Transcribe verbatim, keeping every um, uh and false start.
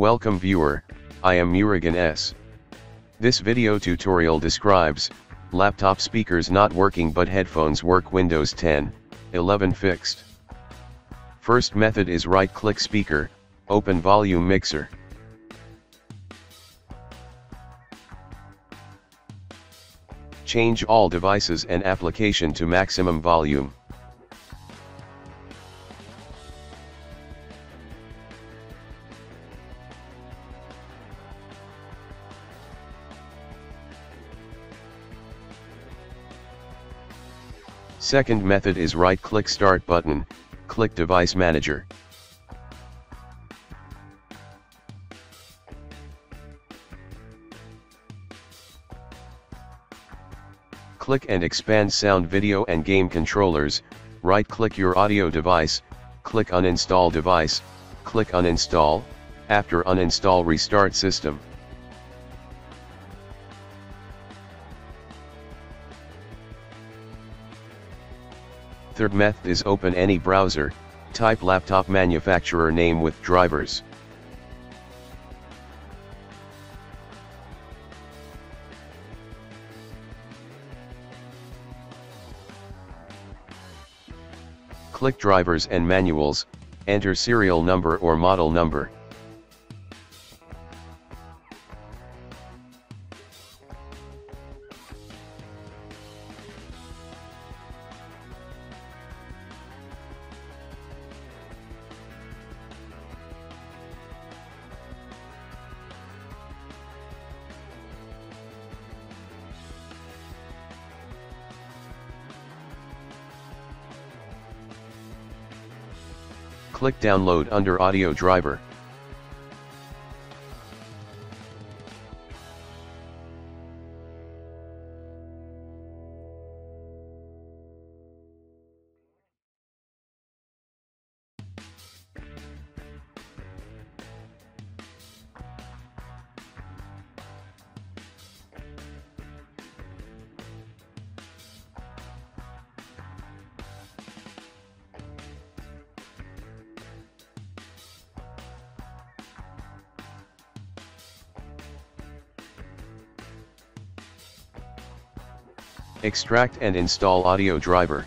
Welcome viewer, I am Murugan S. This video tutorial describes laptop speakers not working but headphones work. Windows ten, eleven fixed. First method is right-click speaker, open volume mixer. Change all devices and application to maximum volume. Second method is right-click Start button, click Device Manager. Click and expand Sound, Video and Game Controllers, right-click your audio device, click Uninstall Device, click Uninstall, after uninstall Restart System. Third method is open any browser, type laptop manufacturer name with drivers. Click drivers and manuals, enter serial number or model number. Click download under audio driver. Extract and install audio driver.